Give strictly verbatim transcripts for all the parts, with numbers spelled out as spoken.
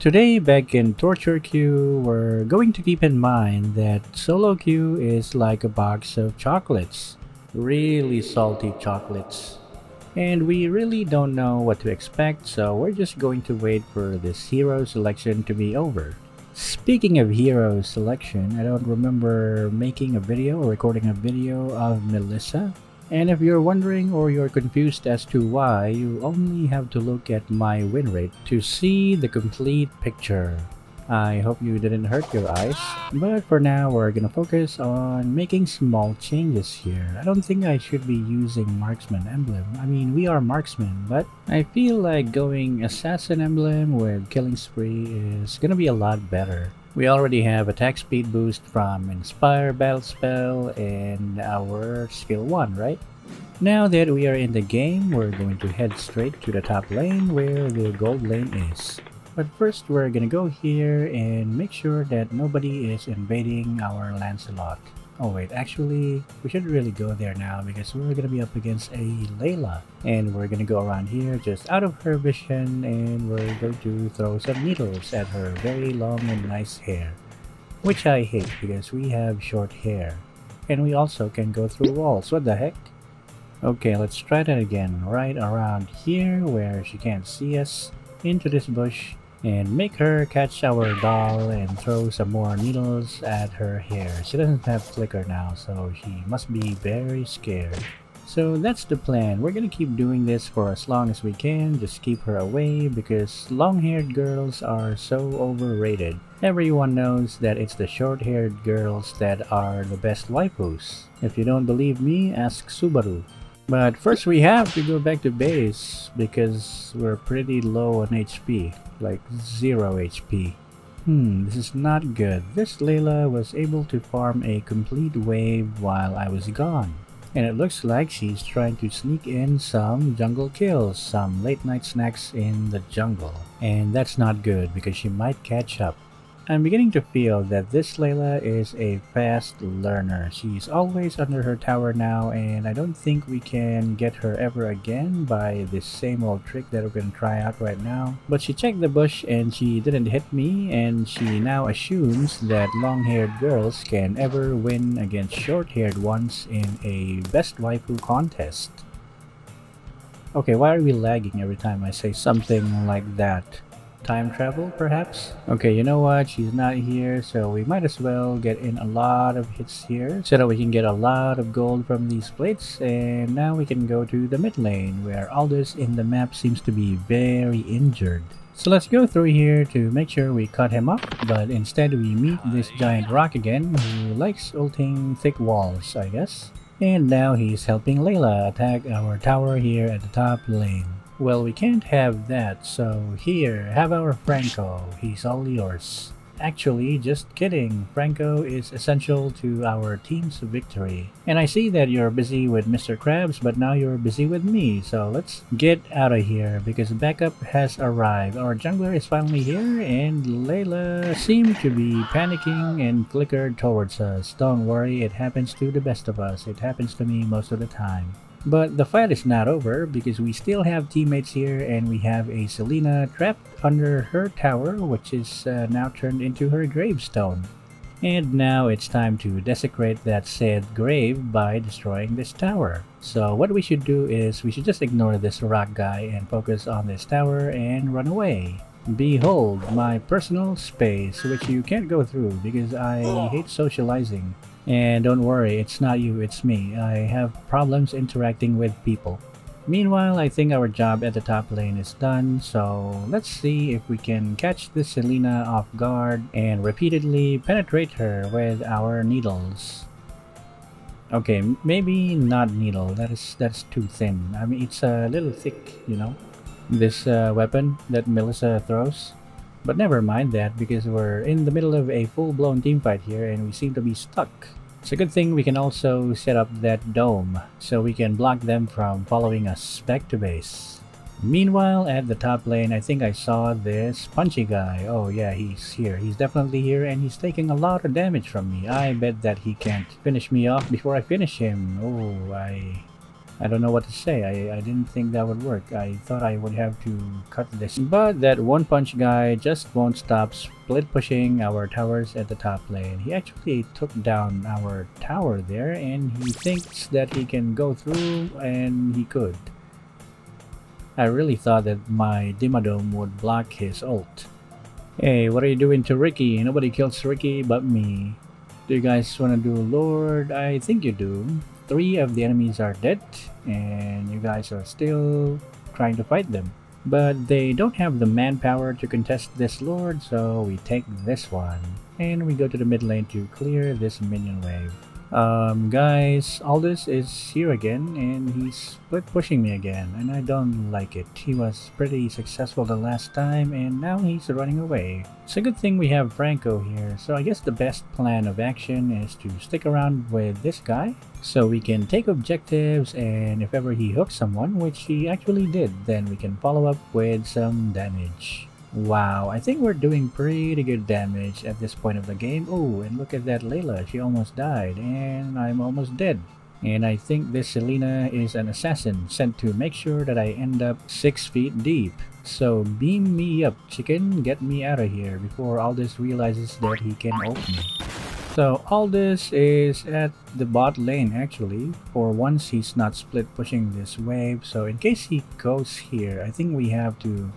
Today, back in Torture Queue, we're going to keep in mind that solo queue is like a box of chocolates. Really salty chocolates. And we really don't know what to expect, so we're just going to wait for this hero selection to be over. Speaking of hero selection, I don't remember making a video or recording a video of Melissa. And if you're wondering or you're confused as to why, you only have to look at my win rate to see the complete picture. I hope you didn't hurt your eyes, but for now we're gonna focus on making small changes here. I don't think I should be using marksman emblem. I mean, we are marksmen, but I feel like going assassin emblem with killing spree is gonna be a lot better. We already have attack speed boost from Inspire Battle Spell and our skill one, right? Now that we are in the game, we're going to head straight to the top lane where the gold lane is. But first, we're gonna go here and make sure that nobody is invading our Lancelot. Oh wait, actually, we should really go there now because we're gonna be up against a Layla. And we're gonna go around here just out of her vision and we're going to throw some needles at her very long and nice hair. Which I hate because we have short hair. And we also can go through walls, what the heck? Okay, let's try that again. Right around here where she can't see us, into this bush. And make her catch our doll and throw some more needles at her hair. She doesn't have flicker now, so she must be very scared. So that's the plan. We're gonna keep doing this for as long as we can. Just keep her away because long-haired girls are so overrated. Everyone knows that it's the short-haired girls that are the best waifus. If you don't believe me, ask Subaru. But first we have to go back to base because we're pretty low on H P. Like zero H P. Hmm, this is not good. This Layla was able to farm a complete wave while I was gone. And it looks like she's trying to sneak in some jungle kills, some late night snacks in the jungle. And that's not good because she might catch up. I'm beginning to feel that this Layla is a fast learner. She's always under her tower now and I don't think we can get her ever again by this same old trick that we're gonna try out right now. But she checked the bush and she didn't hit me and she now assumes that long-haired girls can ever win against short-haired ones in a best waifu contest. Okay, why are we lagging every time I say something like that? Time travel, perhaps? Okay, you know what? She's not here, so we might as well get in a lot of hits here so that we can get a lot of gold from these plates. And now we can go to the mid lane where Aldous in the map seems to be very injured. So let's go through here to make sure we cut him up, but instead we meet this giant rock again who likes ulting thick walls, I guess. And now he's helping Layla attack our tower here at the top lane. Well, we can't have that, so here, have our Franco. He's all yours. Actually, just kidding. Franco is essential to our team's victory. And I see that you're busy with Mister Krabs, but now you're busy with me, so let's get out of here because backup has arrived. Our jungler is finally here, and Layla seemed to be panicking and flickered towards us. Don't worry, it happens to the best of us. It happens to me most of the time. But the fight is not over because we still have teammates here and we have a Selena trapped under her tower, which is uh, now turned into her gravestone. And now it's time to desecrate that said grave by destroying this tower. So what we should do is we should just ignore this rock guy and focus on this tower and run away. Behold my personal space, which you can't go through because I hate socializing. And don't worry, it's not you, it's me. I have problems interacting with people. Meanwhile, I think our job at the top lane is done, so let's see if we can catch this Selena off guard and repeatedly penetrate her with our needles. Okay, maybe not needle, that is, that's too thin. I mean, it's a little thick, you know, this uh, weapon that Melissa throws. But never mind that because we're in the middle of a full-blown teamfight here and we seem to be stuck. It's a good thing we can also set up that dome so we can block them from following us back to base. Meanwhile, at the top lane, I think I saw this punchy guy. Oh yeah, he's here. He's definitely here and he's taking a lot of damage from me. I bet that he can't finish me off before I finish him. Oh, I... I don't know what to say. I, I didn't think that would work. I thought I would have to cut this. But that one punch guy just won't stop split pushing our towers at the top lane. He actually took down our tower there and he thinks that he can go through, and he could. I really thought that my Dimadome would block his ult. Hey, what are you doing to Ricky? Nobody kills Ricky but me. Do you guys want to do Lord? I think you do. Three of the enemies are dead and you guys are still trying to fight them, but they don't have the manpower to contest this Lord, so we take this one and we go to the mid lane to clear this minion wave. Um guys, Aldous is here again and he's split pushing me again, and I don't like it. He was pretty successful the last time and now he's running away. It's a good thing we have Franco here, so I guess the best plan of action is to stick around with this guy so we can take objectives, and if ever he hooks someone, which he actually did, then we can follow up with some damage. Wow, I think we're doing pretty good damage at this point of the game. Oh, and look at that Layla, she almost died and I'm almost dead. And I think this Selena is an assassin sent to make sure that I end up six feet deep. So beam me up, chicken, get me out of here before Aldous realizes that he can ult me. So Aldous is at the bot lane actually. For once he's not split pushing this wave, so in case he goes here, I think we have to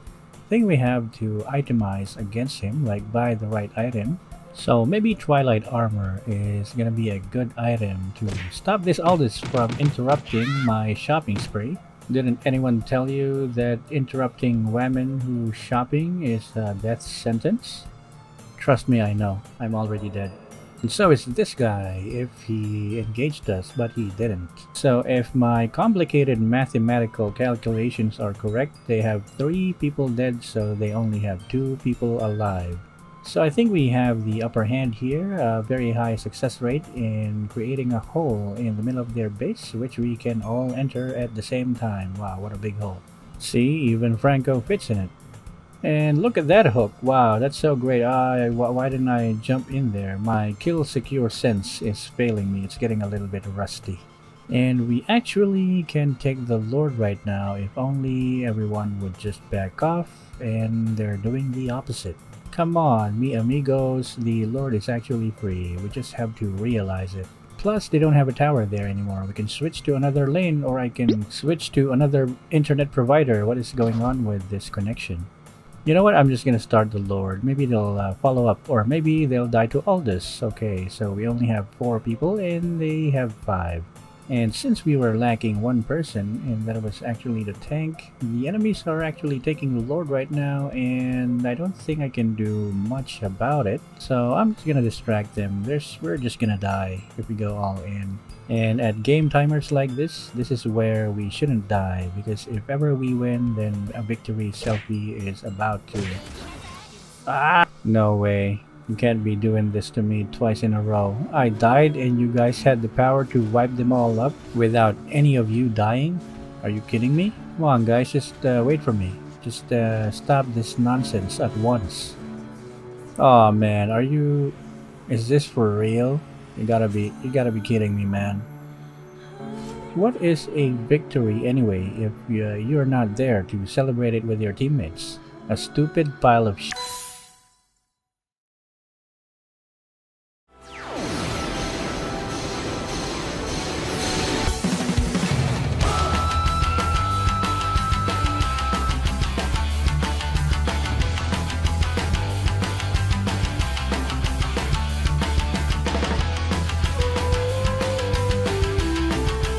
I think we have to itemize against him, like buy the right item. So maybe Twilight Armor is gonna be a good item to stop this Aldous from interrupting my shopping spree. Didn't anyone tell you that interrupting women who's shopping is a death sentence? Trust me, I know. I'm already dead. And so is this guy, if he engaged us, but he didn't. So if my complicated mathematical calculations are correct, they have three people dead, so they only have two people alive. So I think we have the upper hand here, a very high success rate in creating a hole in the middle of their base, which we can all enter at the same time. Wow, what a big hole. See, even Franco fits in it. And look at that hook. Wow, that's so great. I, why didn't I jump in there? My kill secure sense is failing me. It's getting a little bit rusty. And we actually can take the Lord right now if only everyone would just back off, and they're doing the opposite. Come on, mi amigos, the Lord is actually free. We just have to realize it. Plus, they don't have a tower there anymore. We can switch to another lane, or I can switch to another internet provider. What is going on with this connection? You know what, I'm just gonna start the Lord. Maybe they'll uh, follow up, or maybe they'll die to Aldous. Okay, so we only have four people and they have five. And since we were lacking one person, and that was actually the tank, the enemies are actually taking the Lord right now, and I don't think I can do much about it. So I'm just gonna distract them. There's, we're just gonna die if we go all in. And at game timers like this, this is where we shouldn't die, because if ever we win, then a victory selfie is about to... Ah! No way. You can't be doing this to me twice in a row. I died and you guys had the power to wipe them all up without any of you dying? Are you kidding me? Come on guys, just uh, wait for me. Just uh, stop this nonsense at once. Oh man, are you... Is this for real? You gotta be, you gotta be kidding me, man. What is a victory anyway if uh, you're not there to celebrate it with your teammates? A stupid pile of shit.